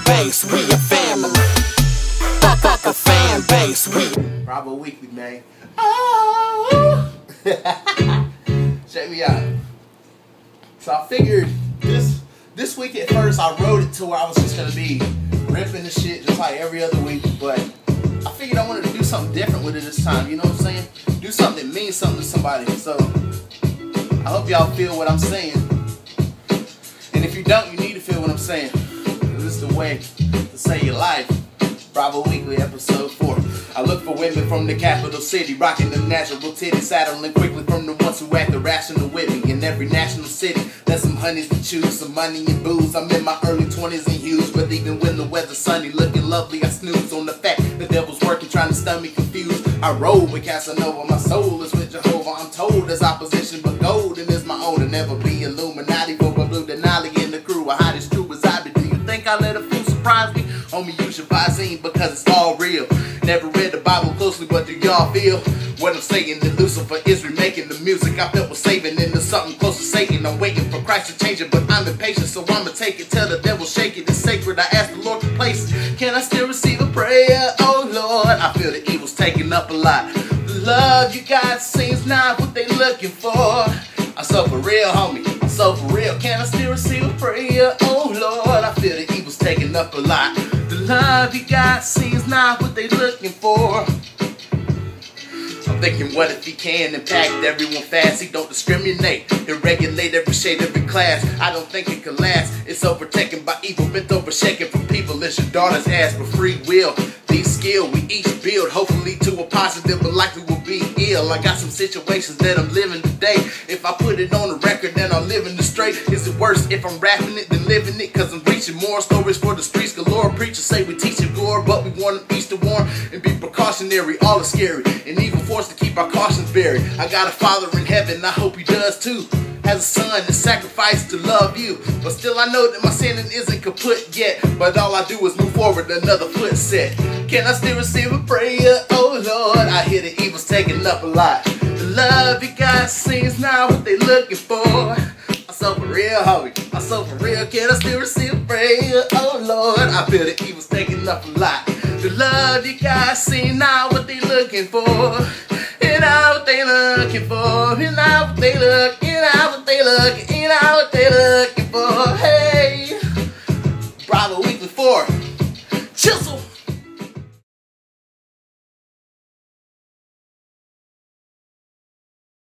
fan base, we a family. Fuck a fan base, we. Bravo Weekly, man. Oh. Check me out. So I figured this week at first I wrote it to where I was just gonna be ripping the shit just like every other week, but I figured I wanted to do something different with it this time. You know what I'm saying? Do something that means something to somebody. So I hope y'all feel what I'm saying. And if you don't, you need to feel what I'm saying. This is the way to save your life. Bravo Weekly, episode 4. I look for women from the capital city, rocking them natural titties, saddling quickly from the ones who act irrational with me. In every national city, there's some honeys to choose, some money and booze. I'm in my early 20s and huge, but even when the weather's sunny, looking lovely, I snooze on the fact the devil's working, trying to stun me confused. I roll with Casanova, my soul is with Jehovah. I'm told there's opposition, but golden is my own. And never be Illuminati, but blue Denali and the crew are hot as true as I be. Do you think I let a fool surprise me? Homie, you should buy zine because it's all real. Never read the Bible closely, but do y'all feel what I'm saying? That Lucifer is remaking the music I felt was saving into something close to Satan. I'm waiting for Christ to change it, but I'm impatient, so I'ma take it. Tell the devil, shake it, it's sacred. I ask the Lord to place it. Can I still receive a prayer? Oh Lord, I feel the evil's taking up a lot. The love you got seems not what they looking for. I'm so for real, homie. I'm so for real. Can I still receive a prayer? Oh Lord, I feel the evil's taking up a lot. The love you got seems not what they looking for. I'm thinking, what if he can impact everyone fast? He don't discriminate and regulate every shade, every class. I don't think it can last. It's overtaken by evil, bent over, shaken from people. It's your daughter's ass for free will. These skills we each build, hopefully to a positive, but likely will be ill. I got some situations that I'm living today. If I put it on the record, then I'm living it straight. Is it worse if I'm rapping it than living it? Cause I'm reaching more stories for the streets galore. Preachers say we teaching gore, but we want them each to warn and be precautionary. All is scary and evil forced to keep our cautions buried. I got a father in heaven, I hope he does too. Has a son that sacrificed to love you. But still I know that my sinning isn't kaput yet. But all I do is move forward another foot set. Can I still receive a prayer? Oh Lord, I hear the evil's taking up a lot. The love you got seems not what they looking for. I'm so for real, homie. I'm so for real. Can I still receive a prayer? Oh Lord, I feel the evil's taking up a lot. The love you got seems not what they looking for. Ain't not what they looking for. Ain't not what they looking for. Ain't not what they looking for. Hey.